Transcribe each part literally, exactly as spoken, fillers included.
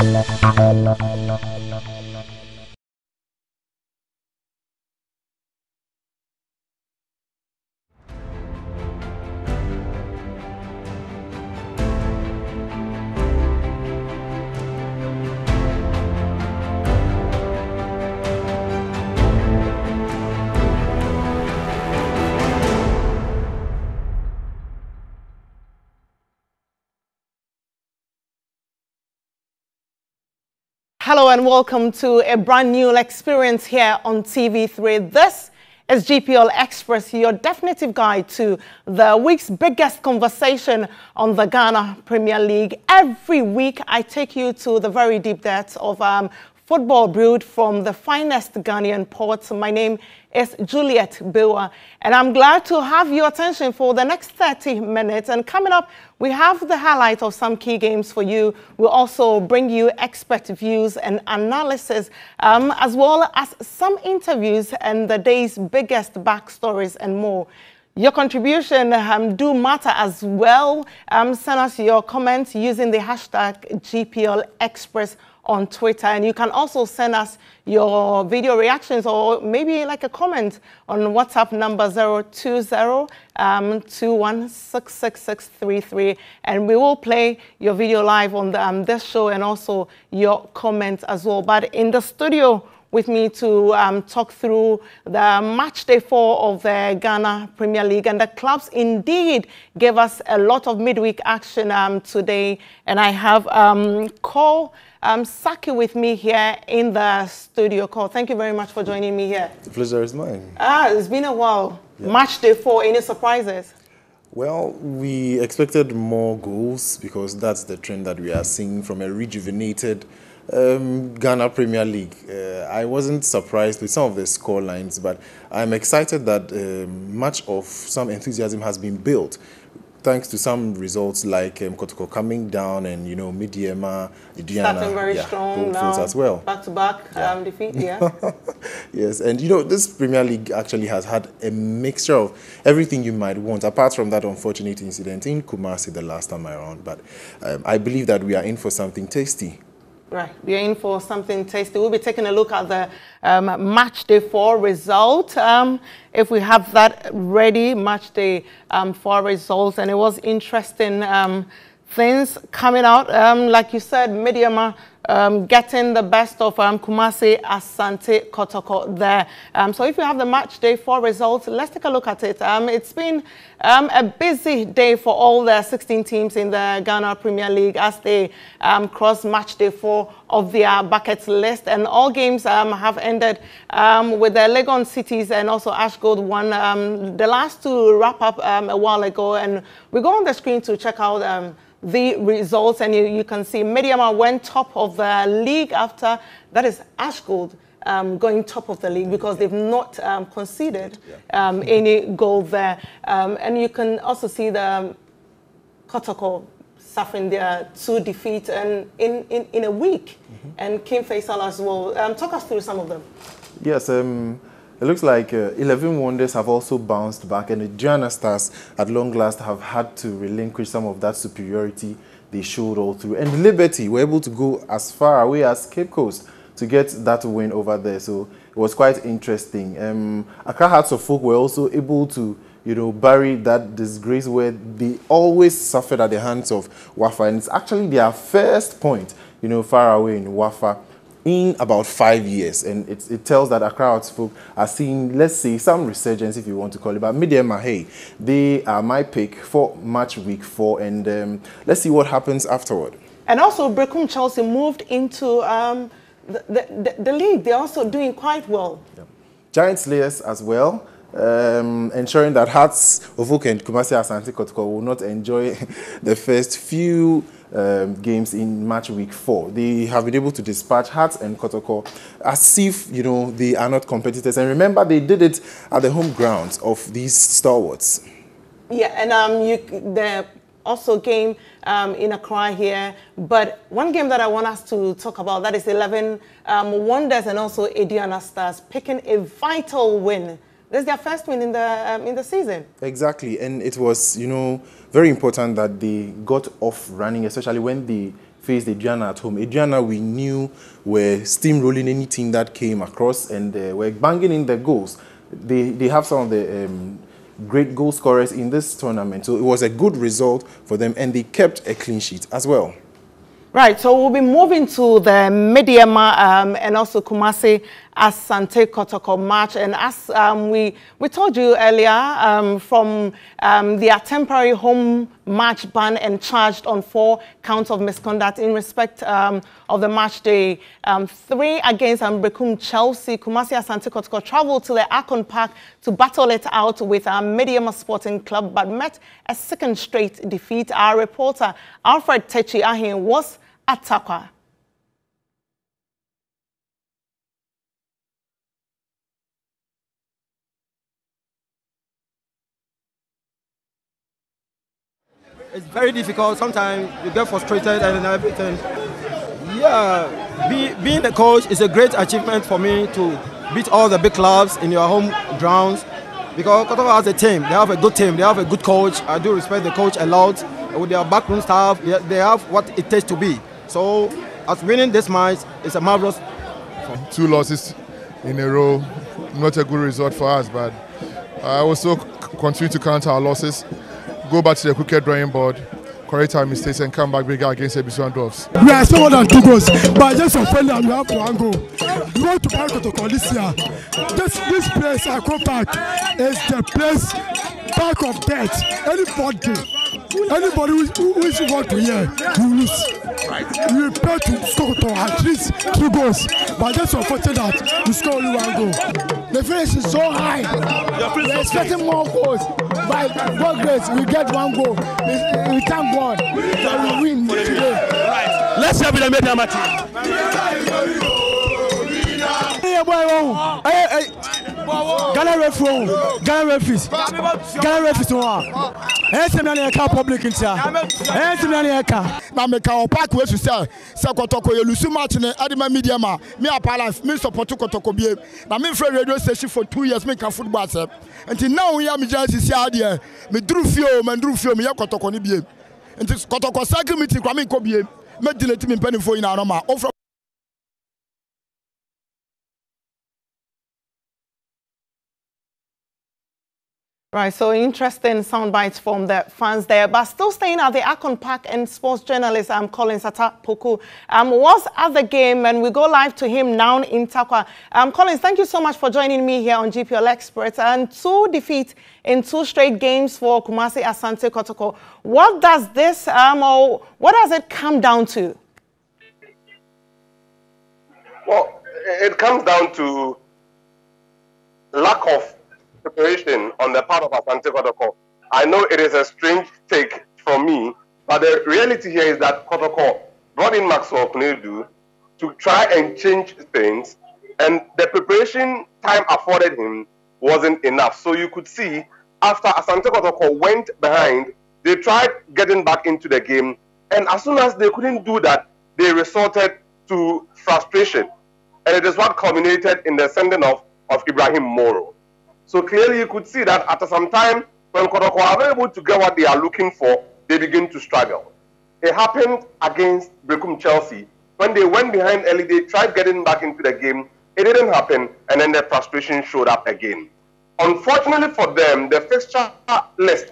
Hello and welcome to a brand new experience here on T V three. This is G P L Express, your definitive guide to the week's biggest conversation on the Ghana Premier League. Every week I take you to the very deep depths of um, football brewed from the finest Ghanaian ports. My name is Juliet Bawuah, and I'm glad to have your attention for the next thirty minutes. And coming up, we have the highlight of some key games for you. We'll also bring you expert views and analysis, um, as well as some interviews and the day's biggest backstories and more. Your contribution um, do matter as well. Um, send us your comments using the hashtag G P L Express on Twitter, and you can also send us your video reactions or maybe like a comment on WhatsApp number zero two zero two one six six six three three, and we will play your video live on the, um, this show, and also your comments as well. But in the studio with me to um, talk through the match day four of the Ghana Premier League, and the clubs indeed gave us a lot of midweek action um, today, and I have um, Cole Um, Saki with me here in the studio. Cole, thank you very much for joining me here. The pleasure is mine. Ah, it's been a while. Yeah. Match day four, any surprises? Well, we expected more goals because that's the trend that we are seeing from a rejuvenated um, Ghana Premier League. Uh, I wasn't surprised with some of the score lines, but I'm excited that um, much of some enthusiasm has been built, thanks to some results like um, Kotoko coming down, and you know, Medeama, Aduana, starting very yeah, strong now, as well. Back to back yeah. um, defeat, yeah. Yes, and you know, this Premier League actually has had a mixture of everything you might want, apart from that unfortunate incident in Kumasi the last time around. But um, I believe that we are in for something tasty. Right, we are in for something tasty. We'll be taking a look at the um, match day four result. Um, if we have that ready, match day um, four results. And it was interesting um, things coming out. Um, like you said, Medeama um, getting the best of um, Kumasi Asante Kotoko there. Um, so if we have the match day four results, let's take a look at it. Um, it's been um, a busy day for all the sixteen teams in the Ghana Premier League as they um, cross match day four of their bucket list, and all games um, have ended um, with the Legon Cities and also Ashgold one. Um, the last two wrap up um, a while ago, and we go on the screen to check out um, the results, and you, you can see Medeama went top of the league after, that is Ashgold, Um, going top of the league because they've not um, conceded um, any goal there. Um, and you can also see the um, Kotoko suffering their two defeats and in, in, in a week. Mm-hmm. And King Faisal as well. Um, talk us through some of them. Yes, um, it looks like uh, Eleven Wonders have also bounced back, and the Giant Stars at long last have had to relinquish some of that superiority they showed all through. And Liberty were able to go as far away as Cape Coast to get that win over there, so it was quite interesting. Um, Accra Hearts of Oak were also able to, you know, bury that disgrace where they always suffered at the hands of Wafa, and it's actually their first point, you know, far away in Wafa in about five years, and it, it tells that Accra Hearts of Oak are seeing, let's say, some resurgence, if you want to call it. But Medeama, hey, they are my pick for match week four, and um, let's see what happens afterward. And also, Berekum Chelsea moved into Um The, the, the league. They're also doing quite well. Yeah. Giant Slayers as well, um, ensuring that Hearts of Oak and Kumasi Asante Kotoko will not enjoy the first few um, games in match week four. They have been able to dispatch Hearts and Kotoko as if, you know, they are not competitors. And remember, they did it at the home grounds of these stalwarts. Yeah, and um, you the also game um, in Accra here, but one game that I want us to talk about, that is Eleven um, Wonders and also Aduana Stars picking a vital win. This is their first win in the um, in the season. Exactly, and it was, you know, very important that they got off running, especially when they faced Aduana at home. Aduana, we knew, were steamrolling any team that came across, and uh, were banging in their goals. They, they have some of the um, great goal scorers in this tournament. So it was a good result for them, and they kept a clean sheet as well. Right, so we'll be moving to the Medeama um, and also Kumasi Asante Kotoko match. And as um, we, we told you earlier, um, from um, their temporary home match ban and charged on four counts of misconduct in respect um, of the match day. Um, three against um, Berekum Chelsea, Kumasi Asante Kotoko traveled to the Akoon Park to battle it out with um, Medeama Sporting Club, but met a second straight defeat. Our reporter, Alfred Techi Ahien, was at Takwa. It's very difficult. Sometimes you get frustrated and everything. Yeah, be, being the coach is a great achievement for me to beat all the big clubs in your home grounds, because Kotoko has a team. They have a good team. They have a good coach. I do respect the coach a lot. With their backroom staff, they have what it takes to be. So, as winning this match is a marvelous. Two losses in a row, not a good result for us, but I also continue to count our losses. Go back to the cricket drawing board, correct our mistakes, and come back bigger against Ebusua Dwarfs. We are still more than two goals, but just for failure, we have one goal. We want to carry Kotoko this year. This, this place, Akoon Park, is the place, park of death. Anybody, anybody who, who, who is want to hear, you lose. We will pay to score to at least two goals, but just unfortunate that we score only one goal. The finish is so high. We are expecting more goals. By God grace, we get one goal. We thank God that we win today. Right. Let's have the Medeama team. Ghana referee, Ghana referees, Ghana referees who are. Hey, some money I can't public in here. Hey, some money I can't. Now me can't park where you say. Say Kotoko, you lose match in any Medeama. Me a balance, me support Kotoko be. Now me friend radio station for two years me can football sir. Until now we are me just see out there. Me drew few, me drew few, me a Kotoko ni be. Until Kotoko Saki me ti kwa me ko be. Me delete me penny for in a normal. Right, so interesting sound bites from the fans there. But still staying at the Akoon Park, and sports journalist um, Collins Atapoku um, was at the game, and we go live to him now in Takwa. Um, Collins, thank you so much for joining me here on G P L Express. And two defeats in two straight games for Kumasi Asante Kotoko. What does this, um, or what does it come down to? Well, it comes down to lack of preparation on the part of Asante Kotoko. I know it is a strange take from me, but the reality here is that Kotoko brought in Maxwell Konadu to try and change things, and the preparation time afforded him wasn't enough. So you could see after Asante Kotoko went behind, they tried getting back into the game, and as soon as they couldn't do that, they resorted to frustration, and it is what culminated in the sending off of Ibrahim Moro. So clearly you could see that after some time, when Kotoko are able to get what they are looking for, they begin to struggle. It happened against Berekum Chelsea. When they went behind early, they tried getting back into the game. It didn't happen, and then their frustration showed up again. Unfortunately for them, the fixture list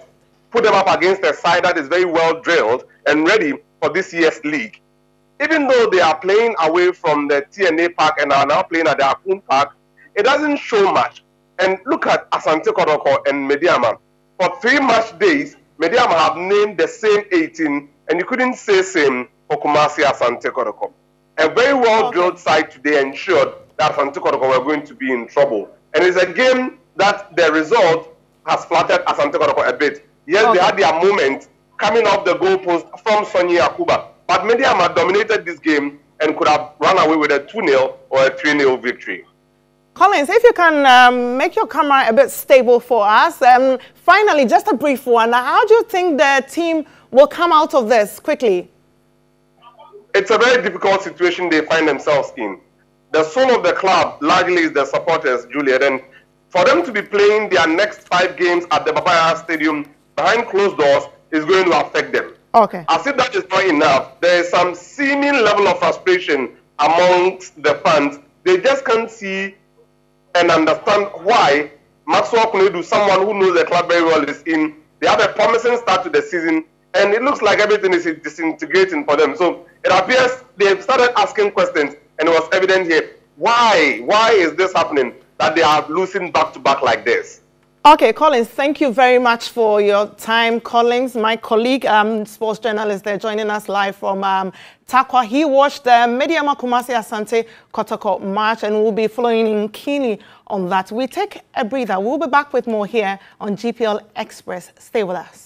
put them up against a side that is very well drilled and ready for this year's league. Even though they are playing away from the T N A Park and are now playing at the Akoon Park, it doesn't show much. And look at Asante Kotoko and Medeama. For three match days, Medeama have named the same eighteen, and you couldn't say same for Kumasi Asante Kotoko. A very well-drilled side today ensured that Asante Kotoko were going to be in trouble. And it's a game that the result has flattered Asante Kotoko a bit. Yes, okay, they had their moment coming off the goalpost from Sonia Akuba, but Medeama dominated this game and could have run away with a two nil or a three nil victory. Collins, if you can um, make your camera a bit stable for us. Um, finally, just a brief one. How do you think the team will come out of this quickly? It's a very difficult situation they find themselves in. The soul of the club largely is the supporters, Juliet. And for them to be playing their next five games at the Baba Yara Stadium behind closed doors is going to affect them. Okay. As if that is not enough, there is some seeming level of frustration amongst the fans. They just can't see and understand why Maxwell Konadu, someone who knows the club very well, is in. They have a promising start to the season, and it looks like everything is disintegrating for them. So it appears they've started asking questions, and it was evident here. Why? Why is this happening, that they are losing back-to-back like this? Okay, Collins, thank you very much for your time, Collins. My colleague, um, sports journalist, they're joining us live from um, Takwa. He watched the Medeama Kumasi Asante Kotoko match and will be following in keenly on that. We take a breather. We'll be back with more here on G P L Express. Stay with us.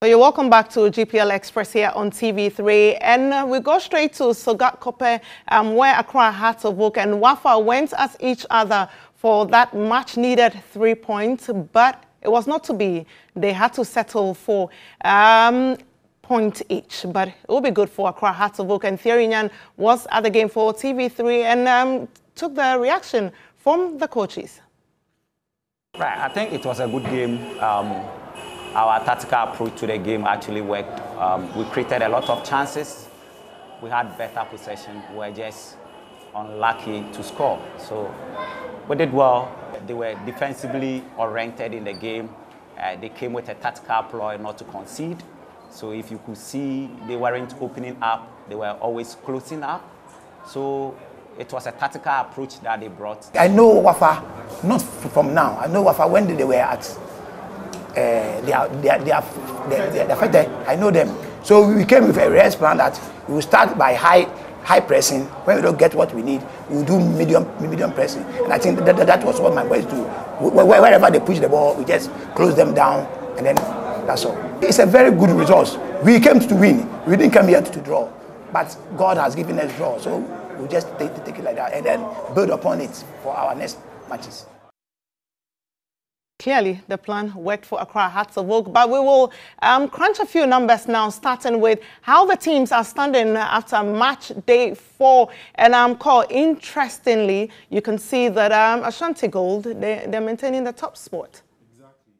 So you're welcome back to G P L Express here on T V three, and uh, we go straight to Sogakope, um, where Accra Hearts of Oak and Wafa went at each other for that much-needed three points, but it was not to be. They had to settle for um, point each, but it will be good for Accra Hearts of Oak. And Thierry Nyan was at the game for T V three and um, took the reaction from the coaches. Right, I think it was a good game. Um, Our tactical approach to the game actually worked. Um, we created a lot of chances. We had better possession. We were just unlucky to score. So we did well. They were defensively oriented in the game. Uh, they came with a tactical ploy not to concede. So if you could see, they weren't opening up. They were always closing up. So it was a tactical approach that they brought. I know Wafa, not from now. I know Wafa when they were at. Uh, they are, they are, they are, they, they are, they are I know them. So we came with a rest plan that we will start by high, high pressing. When we don't get what we need, we will do medium, medium pressing. And I think that, that, that was what my boys do. Wherever they push the ball, we just close them down, and then that's all. It's a very good result. We came to win. We didn't come here to draw. But God has given us draw, so we we'll just take, take it like that, and then build upon it for our next matches. Clearly, the plan worked for Accra Hearts of Oak, but we will um, crunch a few numbers now, starting with how the teams are standing after match day four. And um, Cole, interestingly, you can see that um, Ashanti Gold, they, they're maintaining the top spot. Exactly.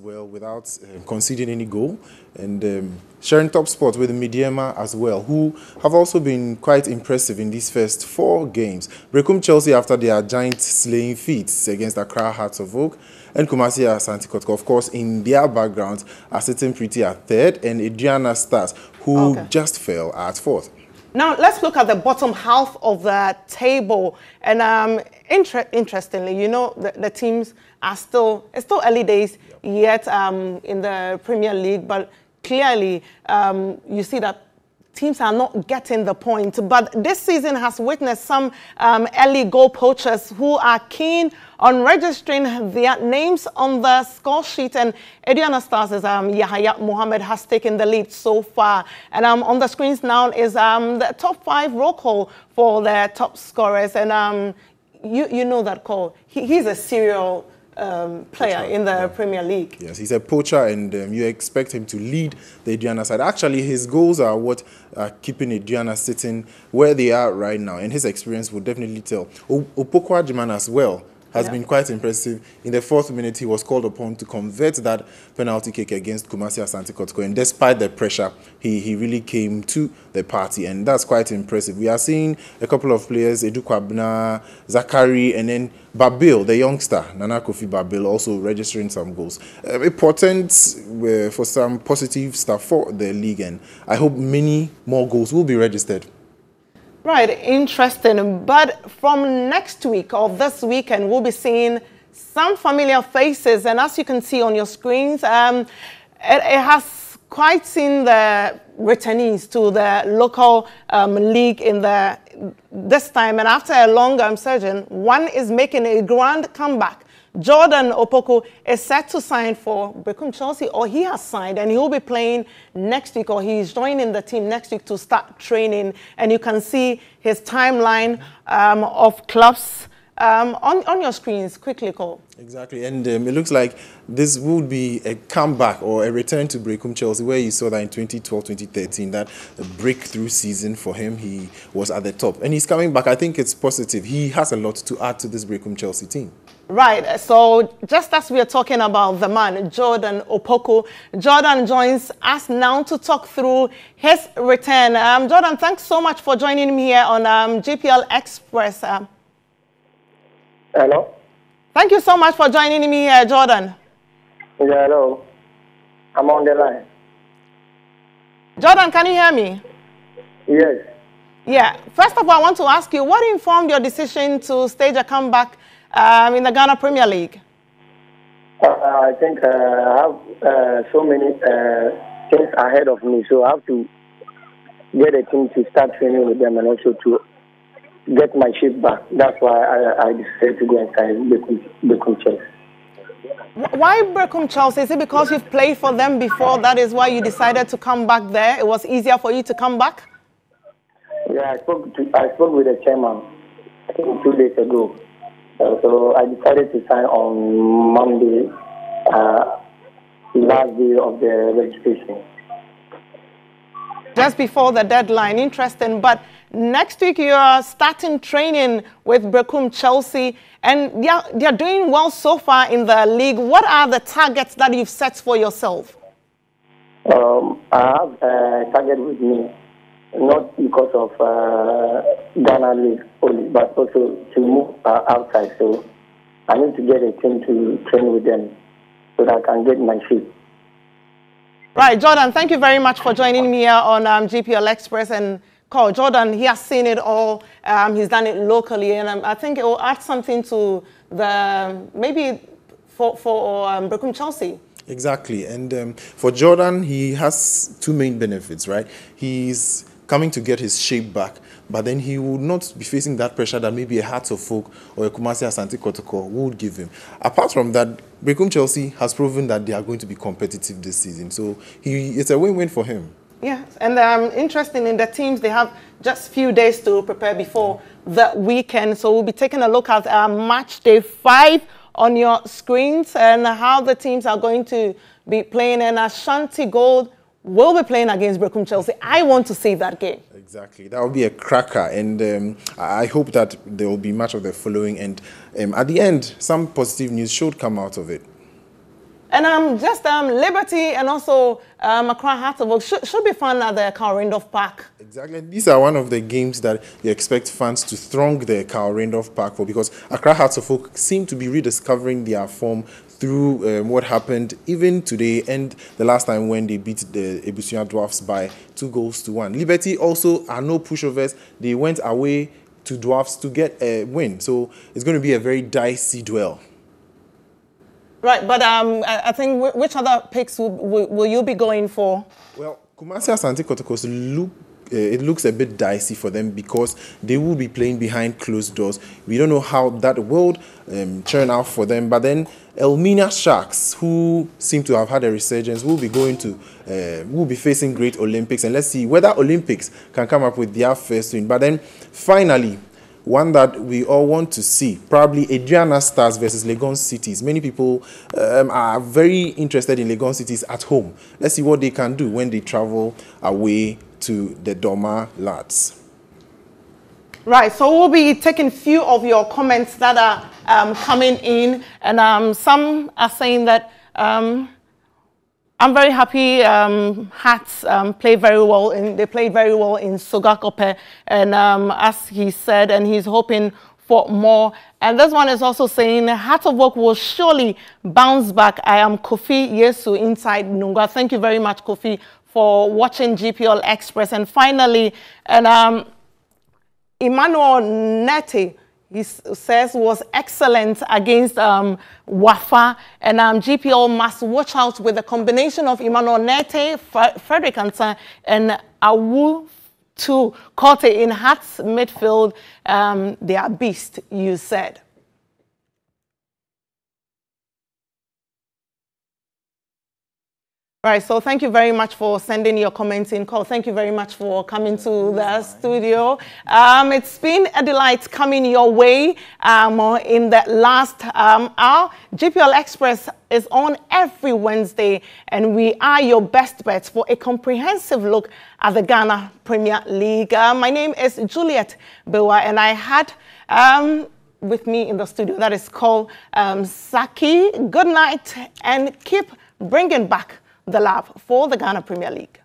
Well, without uh, conceding any goal, and um, sharing top spot with Medeama as well, who have also been quite impressive in these first four games. Berekum Chelsea after their giant slaying feats against Accra Hearts of Oak, and Kumasi Asante Kotoko, of course, in their background, are sitting pretty at third, and Aduana Stars, who okay. just fell at fourth. Now, let's look at the bottom half of the table. And um, inter interestingly, you know, the, the teams are still, it's still early days yep. yet um, in the Premier League, but clearly, um, you see that teams are not getting the point. But this season has witnessed some um, early goal poachers who are keen on registering their names on the score sheet. And Aduana Stars' um, Yahaya Mohammed has taken the lead so far. And um, on the screens now is um, the top five roll call for their top scorers. And um, you, you know that call. He, he's a serial Um, player poacher. in the yeah. Premier League. Yes, he's a poacher, and um, you expect him to lead the Aduana side. Actually, his goals are what are keeping Aduana sitting where they are right now, and his experience will definitely tell. O Opoku Ajiman as well has yeah. been quite impressive. In the fourth minute, he was called upon to convert that penalty kick against Kumasi Asante Kotoko, and despite the pressure, he, he really came to the party, and that's quite impressive. We are seeing a couple of players, Edu Kwabna, Zakari, and then Babil, the youngster, Nana Kofi Babil, also registering some goals. Uh, important uh, for some positive stuff for the league, and I hope many more goals will be registered. Right, interesting. But from next week or this weekend, we'll be seeing some familiar faces. And as you can see on your screens, um, it, it has quite seen the returnees to the local um, league in the this time. And after a long um, surgeon, one is making a grand comeback Jordan Opoku is set to sign for Berekum Chelsea, or he has signed, and he will be playing next week, or he is joining the team next week to start training. And you can see his timeline um, of clubs um, on, on your screens. Quickly, Cole. Exactly, and um, it looks like this would be a comeback or a return to Berekum Chelsea, where you saw that in twenty twelve, twenty thirteen, that breakthrough season for him, he was at the top. And he's coming back. I think it's positive. He has a lot to add to this Berekum Chelsea team. Right, so just as we are talking about the man, Jordan Opoku, Jordan joins us now to talk through his return. Um, Jordan, thanks so much for joining me here on um, G P L Express. Um, hello. Thank you so much for joining me here, Jordan. Yeah, hello. I'm on the line. Jordan, can you hear me? Yes. Yeah, first of all, I want to ask you, what informed your decision to stage a comeback Um, in the Ghana Premier League? Uh, I think uh, I have uh, so many uh, things ahead of me, so I have to get a team to start training with them and also to get my shape back. That's why I, I decided to go and sign Berekum Chelsea. Why Berekum Chelsea? Is it because you've played for them before, that is why you decided to come back there? It was easier for you to come back? Yeah, I spoke, to, I spoke with the chairman I think two days ago. Uh, so I decided to sign on Monday, uh, the last day of the registration. Just before the deadline, interesting. But next week you are starting training with Berekum Chelsea, and they are, they are doing well so far in the league. What are the targets that you've set for yourself? Um, I have a target with me, not because of uh, Ghana League only, but also to move uh, outside. So I need to get a team to train with them so that I can get my feet. Right, Jordan, thank you very much for joining me here on um, G P L Express. And Cole, Jordan, he has seen it all. Um, he's done it locally. And um, I think it will add something to the, maybe for, for um, Berekum Chelsea. Exactly. And um, for Jordan, he has two main benefits, right? He's coming to get his shape back, but then he would not be facing that pressure that maybe a Hearts of Oak or a Kumasi Asante Kotoko would give him. Apart from that, Berekum Chelsea has proven that they are going to be competitive this season. So he, it's a win-win for him. Yeah, and um, interesting in the teams, they have just few days to prepare before the weekend. So we'll be taking a look at uh, match day five on your screens and how the teams are going to be playing. And Ashanti Gold will be playing against Berekum Chelsea. I want to see that game. Exactly. That will be a cracker. And um, I hope that there will be much of the following. And um, at the end, some positive news should come out of it. And um, just um, Liberty and also um, Accra Hearts of Oak should, should be fun at the Carl Randolph Park. Exactly. These are one of the games that you expect fans to throng the Carl Randolph Park for, because Accra Hearts of Oak seem to be rediscovering their form through um, what happened even today and the last time when they beat the Ebusua Dwarfs by two goals to one. Liberty also are no pushovers. They went away to Dwarfs to get a win. So it's going to be a very dicey duel. Right, but um, I think which other picks will, will, will you be going for? Well, Kumasi Asante Kotoko, look, uh, it looks a bit dicey for them because they will be playing behind closed doors. We don't know how that will um, turn out for them. But then Elmina Sharks, who seem to have had a resurgence, will be going to, uh, will be facing Great Olympics. And let's see whether Olympics can come up with their first win. But then finally, one that we all want to see, probably Aduana Stars versus Legon Cities. Many people um, are very interested in Legon Cities at home. Let's see what they can do when they travel away to the Doma Lads. Right, so we'll be taking few of your comments that are um, coming in. And um, some are saying that um, I'm very happy um, Hearts um, play very well in, they played very well in Sogakope, and um, as he said, and he's hoping for more. And this one is also saying Hearts of Oak will surely bounce back. I am Kofi Yesu inside Nungwa. Thank you very much, Kofi, for watching G P L Express. And finally, and um, Emmanuel Neti, he says, was excellent against um, Wafa. And um, G P L must watch out with a combination of Emmanuel Nete, Frederick Ansa, and Awu to Kote in Hearts midfield. Um, they are beast, you said. Right, so thank you very much for sending your comments in, Cole. Thank you very much for coming to the studio. Um, it's been a delight coming your way um, in the last um, hour. G P L Express is on every Wednesday, and we are your best bets for a comprehensive look at the Ghana Premier League. Uh, my name is Juliet Bawuah, and I had... Um, with me in the studio, that is Cole um, Saki. Good night, and keep bringing back the love for the Ghana Premier League.